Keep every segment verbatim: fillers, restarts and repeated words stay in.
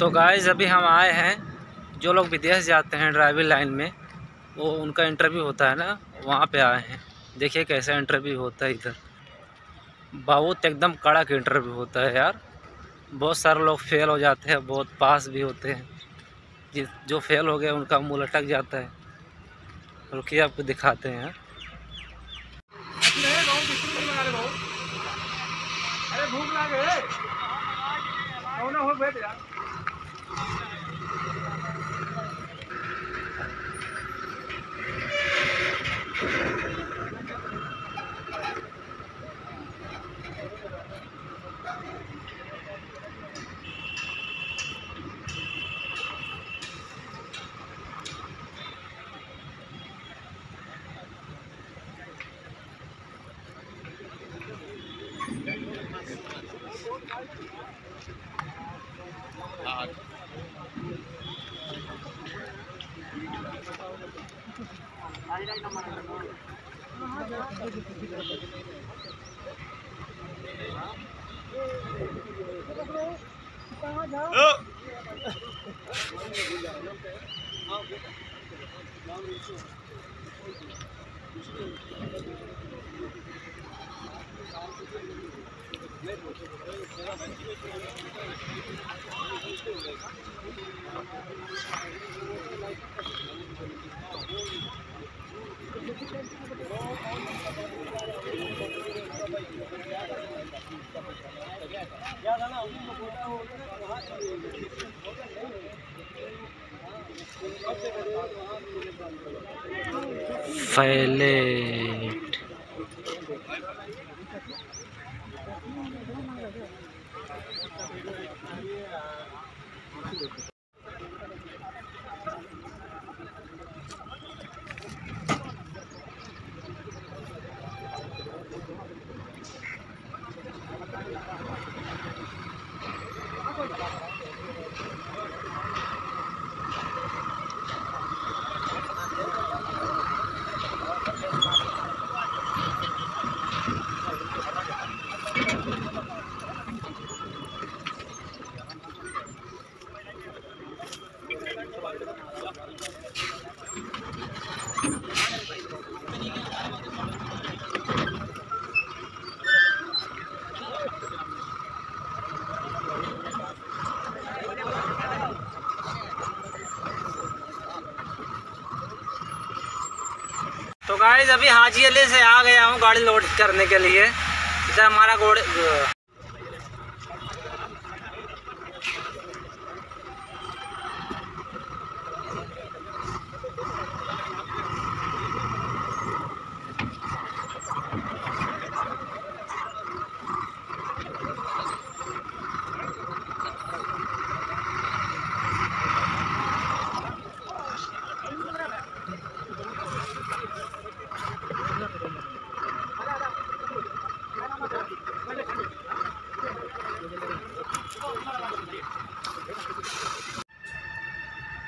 तो गाइस अभी हम आए हैं, जो लोग विदेश जाते हैं ड्राइविंग लाइन में वो उनका इंटरव्यू होता है ना, वहाँ पे आए हैं। देखिए कैसा इंटरव्यू होता है इधर, बहुत एकदम कड़ा का इंटरव्यू होता है यार। बहुत सारे लोग फेल हो जाते हैं, बहुत पास भी होते हैं। जिस जो फेल हो गए उनका मुँह लटक जाता है। रुकिए आपको दिखाते हैं। अरे भूख लगे हो ना, हो बैठ जा। फैलेट तो गाइस अभी हाजी अली से आ गया हूँ गाड़ी लोड करने के लिए। इधर हमारा घोड़े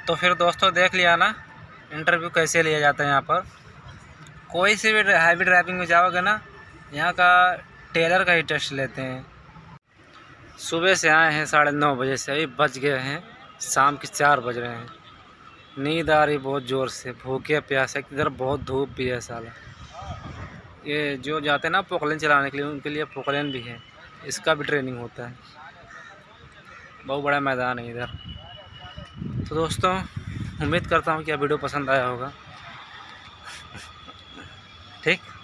तो फिर दोस्तों देख लिया ना इंटरव्यू कैसे लिया जाता है। यहाँ पर कोई सी भी हैवी ड्राइविंग में जाओगे ना, यहाँ का टेलर का ही टेस्ट लेते हैं। सुबह से आए हैं साढ़े नौ बजे से, अभी बज गए हैं शाम के चार बज रहे हैं। नींद आ रही बहुत ज़ोर से, भूखे प्यासे। इधर बहुत धूप भी है साला। ये जो जाते हैं ना पोकलेन चलाने के लिए, उनके लिए पोकलेन भी है, इसका भी ट्रेनिंग होता है। बहुत बड़ा मैदान है इधर। तो दोस्तों उम्मीद करता हूँ कि आप वीडियो पसंद आया होगा। ठीक।